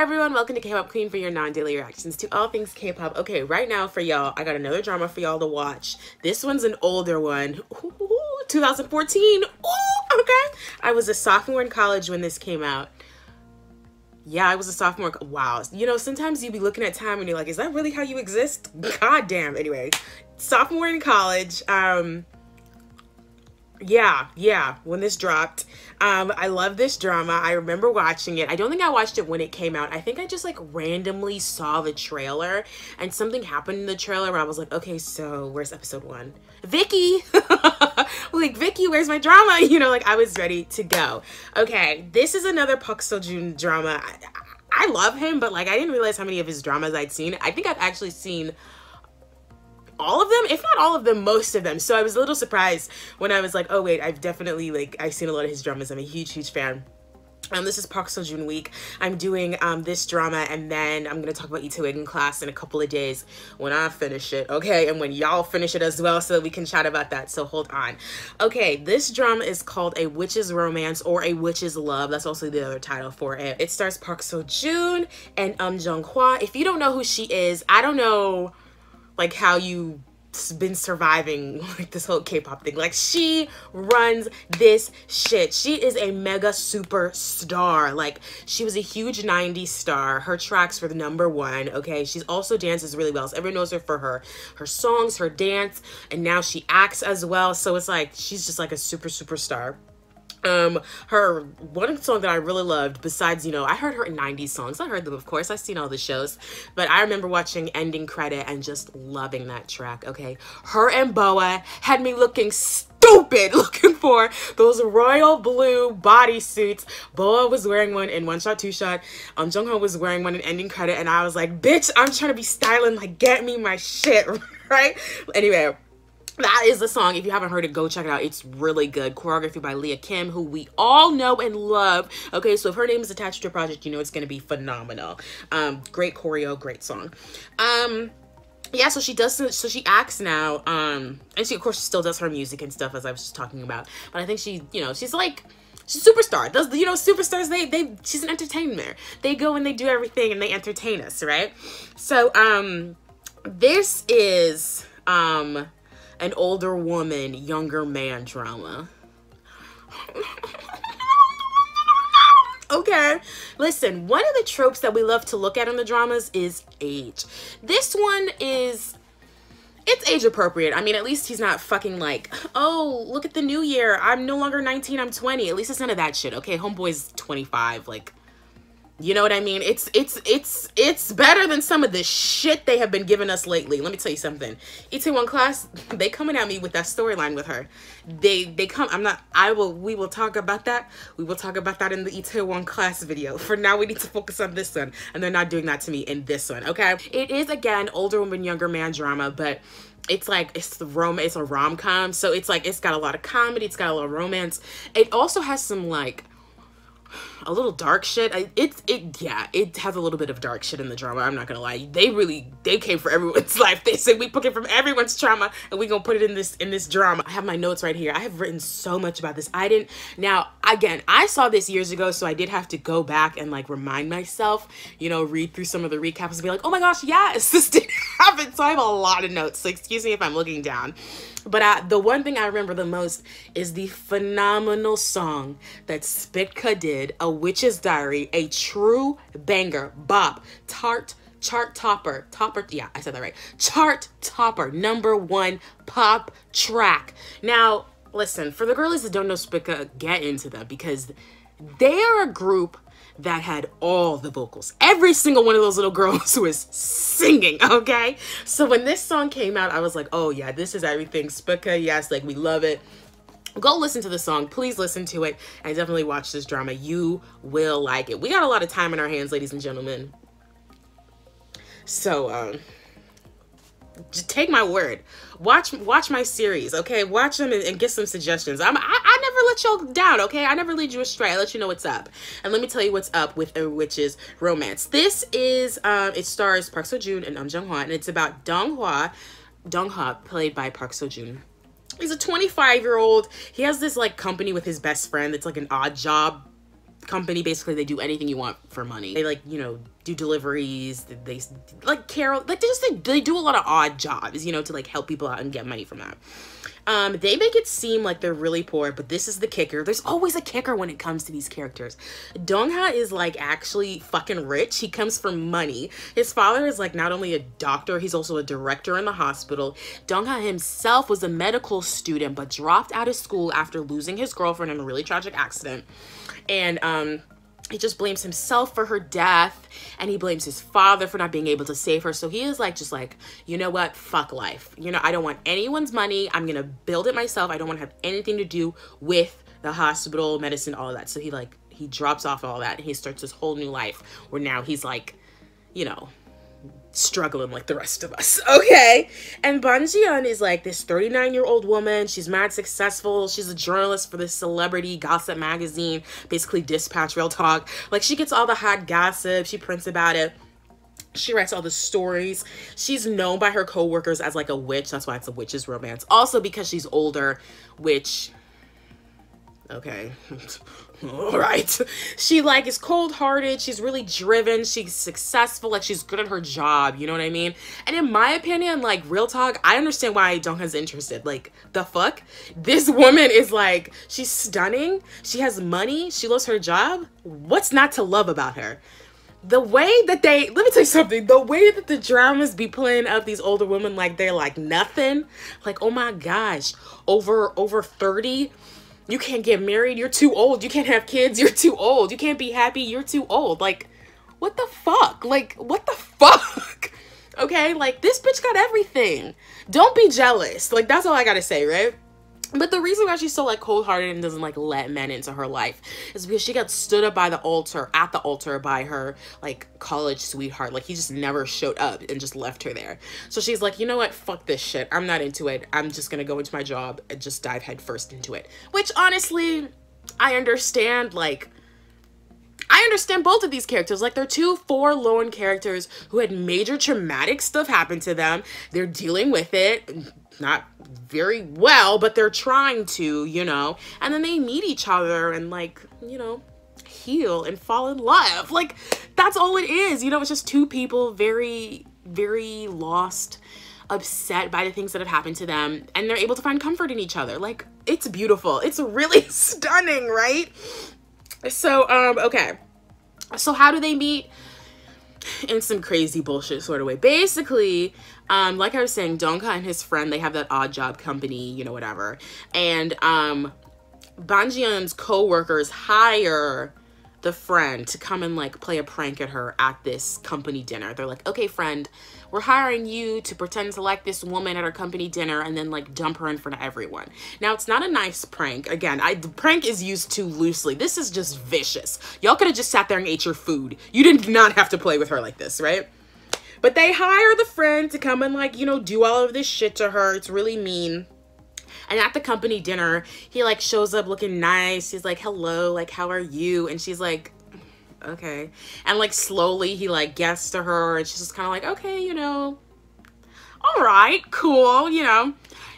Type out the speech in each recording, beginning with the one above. everyone, welcome to K-pop Queen for your non-daily reactions to all things K-pop. Okay, right now for y'all, I got another drama for y'all to watch. This one's an older one. Ooh, 2014. Ooh, okay. I was a sophomore in college when this came out. Yeah, I was a sophomore. Wow. You know, sometimes you be looking at time and you're like, is that really how you exist? God damn. Anyway, sophomore in college. Yeah, when this dropped. I love this drama. I remember watching it. I don't think I watched it when it came out. I think I just like randomly saw the trailer and something happened in the trailer where I was like, okay, so where's episode one? Vicky! Like, Vicky, where's my drama? You know, like I was ready to go. Okay, this is another Park Seo-joon drama. I love him, but like I didn't realize how many of his dramas I'd seen. I think I've actually seen all of them, if not all of them, most of them. So I was a little surprised when I was like, oh wait, I've definitely like, I've seen a lot of his dramas. I'm a huge fan. This is Park Seo-joon week. I'm doing this drama, and then I'm gonna talk about Itaewon Class in a couple of days when I finish it, okay? And when y'all finish it as well, so that we can chat about that, so hold on. Okay, this drama is called A Witch's Romance or A Witch's Love. That's also the other title for it. It stars Park Seo-joon and Nam Jung-hwa. If you don't know who she is, I don't know like how you been surviving like this whole K-pop thing. Like, she runs this shit. She is a mega superstar. Like, she was a huge 90s star. Her tracks were the #1, okay? She's also dances really well. So everyone knows her for her songs, her dance, and now she acts as well. So it's like, she's just like a superstar. Her one song that I really loved, besides, you know, I heard her in 90s songs. I heard them, of course. I've seen all the shows, but I remember watching Ending Credit and just loving that track. Okay, her and Boa had me looking stupid looking for those royal blue bodysuits. Boa was wearing one in One Shot, Two Shot. Jung-ho was wearing one in Ending Credit, and I was like, bitch, I'm trying to be styling. Like, get me my shit, right? Anyway, that is the song. If you haven't heard it, go check it out. It's really good. Choreography by Leah Kim, who we all know and love. Okay, so if her name is attached to a project, you know it's going to be phenomenal. Great choreo, great song. Yeah, so she acts now. And she, of course, still does her music and stuff, as I was just talking about. But I think she, you know, she's like, she's a superstar. Those, you know, superstars, she's an entertainer. They go and they do everything and they entertain us, right? So, this is, an older woman, younger man drama. Okay, listen, one of the tropes that we love to look at in the dramas is age. This one is, it's age appropriate. I mean, at least he's not fucking like, oh, look at the new year, I'm no longer 19, I'm 20. At least it's none of that shit, okay? Homeboy's 25, like, you know what I mean? It's better than some of the shit they have been giving us lately. Let me tell you something. Itaewon Class, they coming at me with that storyline with her. They come, we will talk about that. We will talk about that in the Itaewon Class video. For now, we need to focus on this one, and they're not doing that to me in this one, okay? It is, again, older woman, younger man drama, but it's like, it's a rom-com, so it's like, it's got a lot of comedy, it's got a lot of romance. It also has some, like, a little dark shit. Yeah, it has a little bit of dark shit in the drama. I'm not gonna lie, they came for everyone's life. They said we took it from everyone's trauma and we gonna put it in this drama. I have my notes right here. I have written so much about this. Now again, I saw this years ago, so I did have to go back and like remind myself, you know, read through some of the recaps and be like, oh my gosh, yes, this did happen. So I have a lot of notes, so excuse me if I'm looking down. But the one thing I remember the most is the phenomenal song that Spica did, A Witch's Diary, a true banger, bop, chart topper, yeah, I said that right, chart topper, #1 pop track. Now, listen, for the girlies that don't know Spica, get into them, because they are a group that had all the vocals. Every single one of those little girls was singing, okay? So when this song came out, I was like, oh yeah, this is everything Spica. Yes, like, we love it. Go listen to the song, please listen to it, and definitely watch this drama. You will like it. We got a lot of time in our hands, ladies and gentlemen. So, just take my word, watch my series, okay? Watch them and get some suggestions. I never let y'all down, okay? I never lead you astray. I let you know what's up, and let me tell you what's up with A Witch's Romance. This is it stars Park Seo-joon and Nam Jung-hwa, and it's about Dong-hwa, played by Park Seo-joon. He's a 25-year-old. He has this like company with his best friend that's like an odd job company, basically they do anything you want for money. They like, you know, do deliveries, they like Carol, like they just they do a lot of odd jobs, you know, to like help people out and get money from that. They make it seem like they're really poor, but this is the kicker. There's always a kicker when it comes to these characters. Dong-ha is like actually fucking rich. He comes from money. His father is like not only a doctor, he's also a director in the hospital. Dong-ha himself was a medical student, but dropped out of school after losing his girlfriend in a really tragic accident. And he just blames himself for her death, and he blames his father for not being able to save her. So he is like, just like, you know what, fuck life. You know, I don't want anyone's money. I'm gonna build it myself. I don't want to have anything to do with the hospital, medicine, all of that. So he like, he drops off all that and he starts this whole new life where now he's like, you know, struggling like the rest of us, okay? And Bong Ji-yeon is like this 39-year-old woman. She's mad successful. She's a journalist for this celebrity gossip magazine, basically Dispatch, Real Talk. Like, she gets all the hot gossip. She prints about it. She writes all the stories. She's known by her co-workers as like a witch. That's why it's A Witch's Romance. Also because she's older, which... okay. All right. She like is cold-hearted. She's really driven. She's successful. Like, she's good at her job. You know what I mean? And in my opinion, like, real talk, I understand why Dong-ha's interested. Like, the fuck? This woman is like, she's stunning. She has money. She loves her job. What's not to love about her? The way that they, let me tell you something, the way that the dramas be playing up these older women, like, they're like nothing. Like, oh my gosh, over 30. You can't get married, you're too old. You can't have kids, you're too old. You can't be happy, you're too old. Like, what the fuck? Like, what the fuck? Okay, like, this bitch got everything. Don't be jealous. Like, that's all I gotta say, right? But the reason why she's so like cold-hearted and doesn't like let men into her life is because she got stood up by the altar, at the altar, by her like college sweetheart. Like, he just never showed up and just left her there. So she's like, you know what, fuck this shit, I'm not into it. I'm just gonna go into my job and just dive headfirst into it. Which honestly, I understand. Like, I understand both of these characters. Like, they're two forlorn characters who had major traumatic stuff happen to them. They're dealing with it, not very well, but they're trying to, you know, and then they meet each other and, like, you know, heal and fall in love. Like, that's all it is, you know. It's just two people very, very lost, upset by the things that have happened to them, and they're able to find comfort in each other. Like, it's beautiful. It's really stunning, right? So okay, so how do they meet? In some crazy bullshit sort of way. Basically, like I was saying, Dong-ha and his friend, they have that odd job company, you know, whatever. And Bong Ji-yeon's co-workers hire the friend to come and like play a prank at her at this company dinner. They're like, okay, friend, we're hiring you to pretend to like this woman at our company dinner and then like dump her in front of everyone. Now, it's not a nice prank. Again, the prank is used too loosely. This is just vicious. Y'all could have just sat there and ate your food. You did not have to play with her like this, right? But they hire the friend to come and like, you know, do all of this shit to her. It's really mean. And at the company dinner, he like shows up looking nice. He's like, hello, like, how are you? And she's like, okay. And like slowly he like gets to her and she's just kind of like, okay, you know, all right, cool, you know.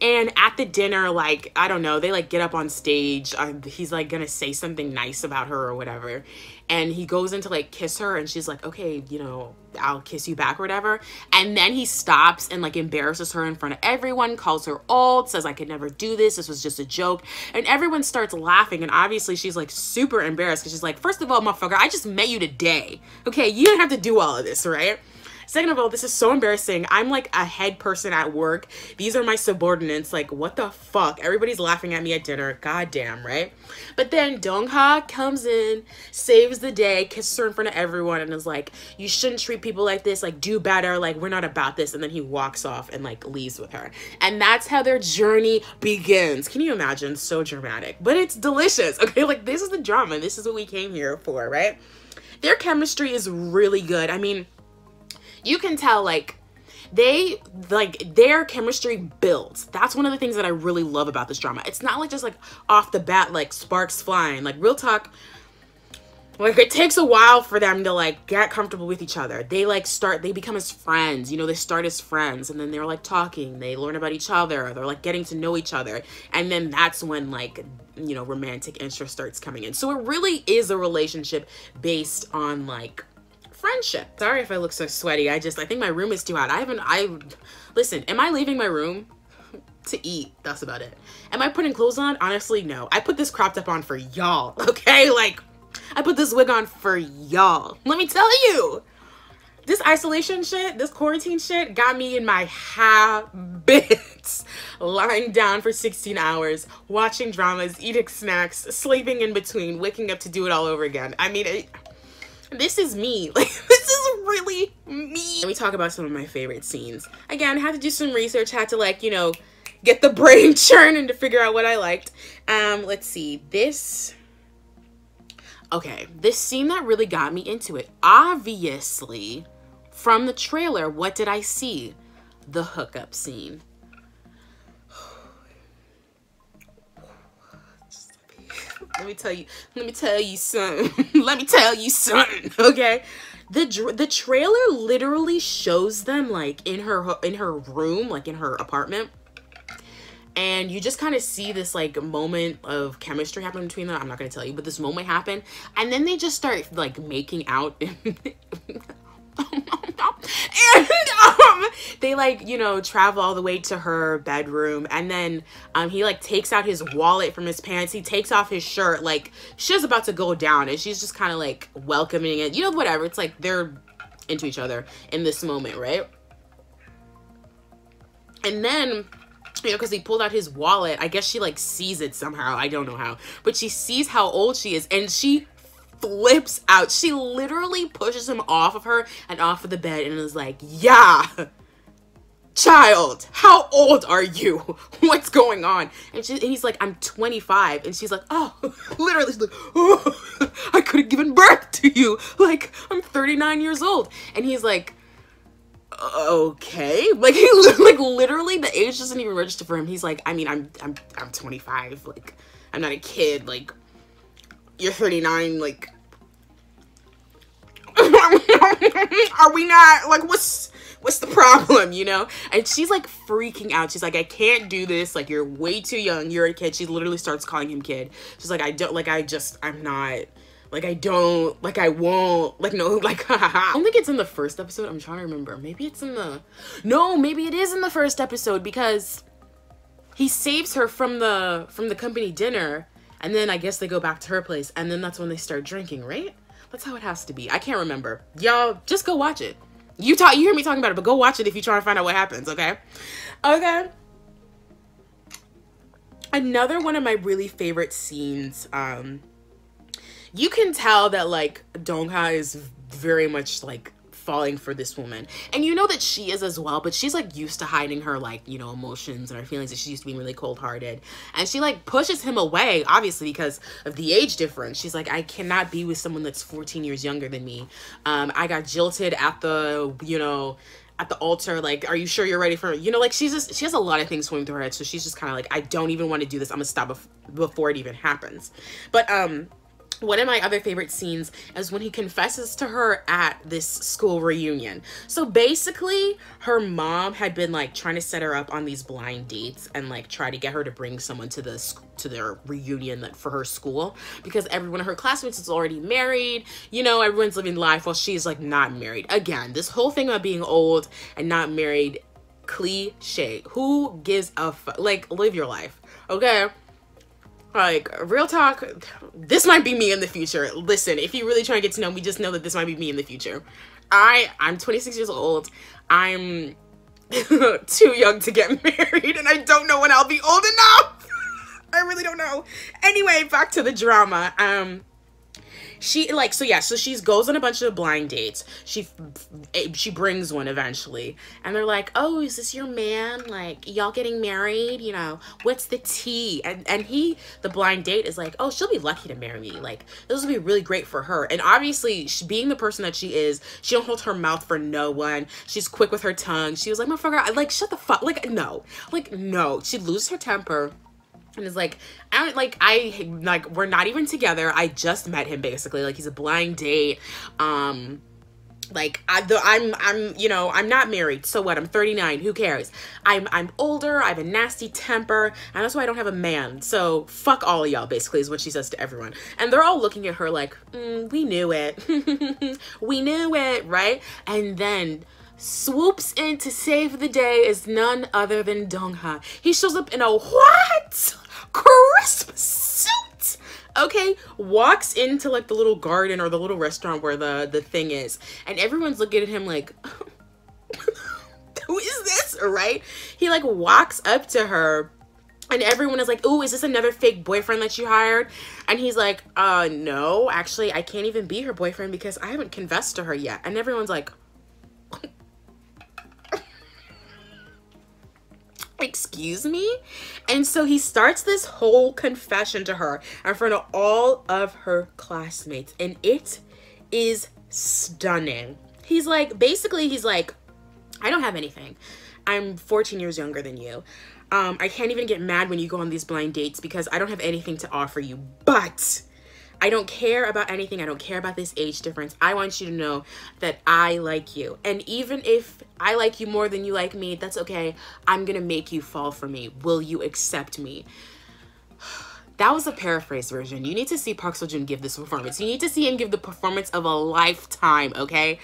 And at the dinner, like, I don't know, they like get up on stage. He's like gonna say something nice about her or whatever. And he goes in to like kiss her and she's like, okay, you know, I'll kiss you back or whatever. And then he stops and like embarrasses her in front of everyone, calls her old, says I could never do this, this was just a joke. And everyone starts laughing, and obviously she's like super embarrassed because she's like, first of all, motherfucker, I just met you today, okay? You didn't have to do all of this, right? Second of all, this is so embarrassing. I'm like a head person at work. These are my subordinates. Like, what the fuck? Everybody's laughing at me at dinner. Goddamn, right? But then Dong-ha comes in, saves the day, kisses her in front of everyone, and is like, you shouldn't treat people like this. Like, do better. Like, we're not about this. And then he walks off and like leaves with her. And that's how their journey begins. Can you imagine? So dramatic. But it's delicious. Okay, like, this is the drama. This is what we came here for, right? Their chemistry is really good. I mean, you can tell, like, they, like, their chemistry builds. That's one of the things that I really love about this drama. It's not like just like off the bat, like sparks flying. Like, real talk, Like, it takes a while for them to, like, get comfortable with each other. They, like, start, they become as friends, you know, they start as friends, and then they're, like, talking, they learn about each other, they're, like, getting to know each other, and then that's when, like, you know, romantic interest starts coming in. So it really is a relationship based on, like, friendship. Sorry if I look so sweaty, I think my room is too hot. Listen, am I leaving my room to eat? That's about it. Am I putting clothes on? Honestly, no. I put this crop top on for y'all, okay? Like, I put this wig on for y'all. Let me tell you, this isolation shit, this quarantine shit got me in my habits. Lying down for 16 hours, watching dramas, eating snacks, sleeping in between, waking up to do it all over again. I mean, this is me. Like, this is really me. Let me talk about some of my favorite scenes. Again, I had to do some research, had to, like, you know, get the brain churning to figure out what I liked. Let's see. This scene that really got me into it. Obviously, from the trailer, what did I see? The hookup scene. Let me tell you something, okay? The trailer literally shows them, like, in her room, like, in her apartment. And you just kind of see this, like, moment of chemistry happening between them. I'm not going to tell you, but this moment happened. And then they just start, like, making out. And they, like, you know, travel all the way to her bedroom. And then he, like, takes out his wallet from his pants. He takes off his shirt. Like, shit's about to go down. And she's just kind of, like, welcoming it. You know, whatever. It's like they're into each other in this moment, right? And then, you know, because he pulled out his wallet, I guess she, like, sees it somehow, I don't know how, but she sees how old she is and she flips out. She literally pushes him off of her and off of the bed and is like, yeah, child, how old are you? What's going on? And he's like, I'm 25. And she's like, oh, literally, she's like, oh, I could have given birth to you, like, I'm 39 years old. And he's like, okay, like, he, like, literally the age doesn't even register for him. He's like, I mean, I'm 25, like, I'm not a kid, like, you're 39, like, are we not, like, what's the problem, you know? And she's, like, freaking out. She's like, I can't do this, like, you're way too young, you're a kid. She literally starts calling him kid. She's like, I don't, like, I just, I'm not, like, I don't, like, I won't, like, no, like, I don't think it's in the first episode. I'm trying to remember. Maybe it's in the, no, maybe it is in the first episode, because he saves her from the company dinner, and then I guess they go back to her place, and then that's when they start drinking, right? That's how it has to be. I can't remember. Y'all, just go watch it. You hear me talking about it, but go watch it if you try to find out what happens, okay? Okay. Another one of my really favorite scenes, you can tell that, like, Dong-ha is very much, like, falling for this woman. And you know that she is as well, but she's, like, used to hiding her, like, you know, emotions and her feelings, and she used to be really cold-hearted. And she, like, pushes him away, obviously, because of the age difference. She's like, I cannot be with someone that's 14 years younger than me. I got jilted at the, you know, at the altar. Like, are you sure you're ready for her? You know, like, she's just, she has a lot of things swimming through her head, so she's just kind of like, I don't even want to do this. I'm gonna stop before it even happens. But, one of my other favorite scenes is when he confesses to her at this school reunion. So basically, her mom had been, like, trying to set her up on these blind dates and, like, try to get her to bring someone to their reunion, like, for her school, because everyone in her classmates is already married. You know, everyone's living life while she's, like, not married. Again, this whole thing about being old and not married, cliche. Who gives a fuck? Like, live your life, okay? Like, real talk, this might be me in the future. Listen, if you really try to get to know me, just know that this might be me in the future. I'm 26 years old. I'm too young to get married, and I don't know when I'll be old enough. I really don't know. Anyway, back to the drama. She, like, so yeah, so she goes on a bunch of blind dates. She brings one eventually, and they're like, oh, is this your man? Like, y'all getting married? You know, what's the tea? And the blind date is like, oh, she'll be lucky to marry me. Like, this will be really great for her. And obviously, being the person that she is, she don't hold her mouth for no one. She's quick with her tongue. She was like, motherfucker, like, shut the fuck, like, no. She loses her temper. And is like, I don't like, we're not even together. I just met him basically. Like, he's a blind date. Like I'm you know, I'm not married, so what? I'm 39, who cares? I'm older, I have a nasty temper, and that's why I don't have a man, so fuck all of y'all, basically, is what she says to everyone. And they're all looking at her like, we knew it. We knew it, right? And then swoops in to save the day is none other than Dong-ha. He shows up in a what? Crisp suit. Okay, walks into like the little garden or the little restaurant where the thing is, and everyone's looking at him like, who is this, right? He like walks up to her and everyone is like, oh, is this another fake boyfriend that you hired? And he's like, no, actually I can't even be her boyfriend because I haven't confessed to her yet. And everyone's like, excuse me? And so he starts this whole confession to her in front of all of her classmates, and it is stunning. He's like, basically he's like, I don't have anything, I'm 14 years younger than you, I can't even get mad when you go on these blind dates because I don't have anything to offer you, but I don't care about anything. I don't care about this age difference. I want you to know that I like you. And even if I like you more than you like me, that's okay. I'm gonna make you fall for me. Will you accept me? That was a paraphrase version. You need to see Park Seo-joon give this performance. You need to see him give the performance of a lifetime, okay?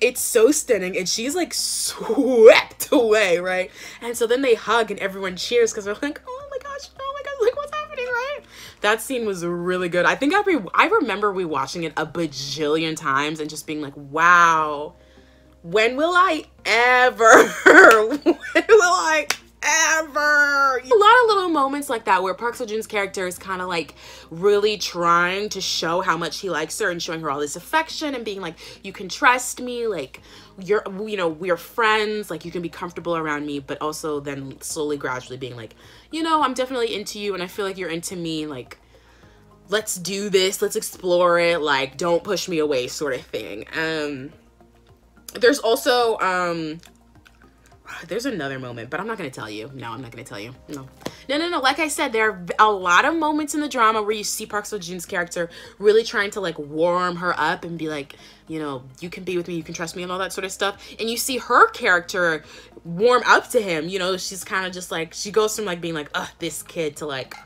It's so stunning, and she's like swept away, right? And so then they hug and everyone cheers because they're like, oh my gosh, no. Like, what's happening, right? That scene was really good. I think I remember rewatching it a bajillion times and just being like, wow, when will I ever a lot of little moments like that where Park Seo-joon's character is kind of like really trying to show how much he likes her and showing her all this affection and being like, you can trust me, like, you're, you know, we're friends, like, you can be comfortable around me, but also then slowly, gradually being like, you know, I'm definitely into you and I feel like you're into me, like, let's do this, let's explore it, like, don't push me away, sort of thing. There's also there's another moment, but I'm not gonna tell you. No, I'm not gonna tell you. No. Like I said, there are a lot of moments in the drama where you see Park Seo-joon's character really trying to like warm her up and be like, you know, you can be with me, you can trust me, and all that sort of stuff. And you see her character warm up to him. You know, she's kind of just like, she goes from like being like, ugh, this kid, to like,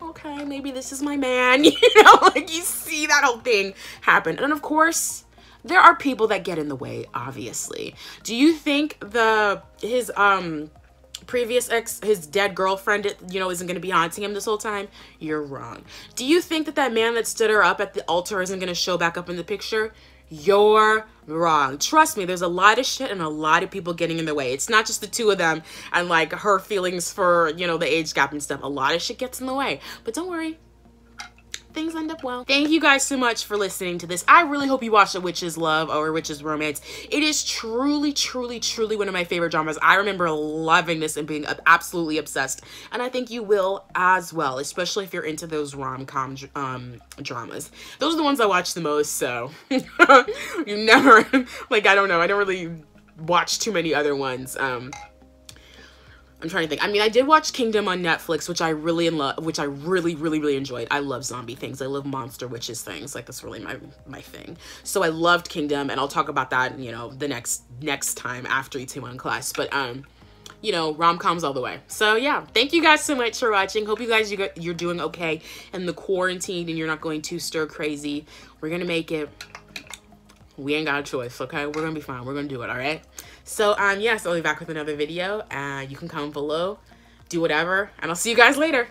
okay, maybe this is my man. You know, like, you see that whole thing happen. And of course, there are people that get in the way, obviously. Do you think his previous ex, his dead girlfriend, you know, isn't going to be haunting him this whole time? You're wrong. Do you think that that man that stood her up at the altar isn't going to show back up in the picture? You're wrong. Trust me, there's a lot of shit and a lot of people getting in their way. It's not just the two of them and like her feelings for, you know, the age gap and stuff. A lot of shit gets in the way, but don't worry, things end up well. Thank you guys so much for listening to this. I really hope you watched A Witch's Love or A Witch's Romance. It is truly, truly, truly one of my favorite dramas. I remember loving this and being absolutely obsessed, and I think you will as well, especially if you're into those rom-com dramas. Those are the ones I watch the most, so you never, like, I don't know, I don't really watch too many other ones. I'm trying to think. I mean, I did watch Kingdom on Netflix, which I really love, which I really, really, really enjoyed. I love zombie things. I love monster witches things. Like, that's really my thing. So I loved Kingdom, and I'll talk about that, you know, the next time after Itaewon Class. But you know, rom-coms all the way. So yeah, thank you guys so much for watching. Hope you guys you're doing okay in the quarantine and you're not going too stir crazy. We're gonna make it. We ain't got a choice, okay? We're gonna be fine. We're gonna do it, all right? So, yes, I'll be back with another video. You can comment below, do whatever, and I'll see you guys later.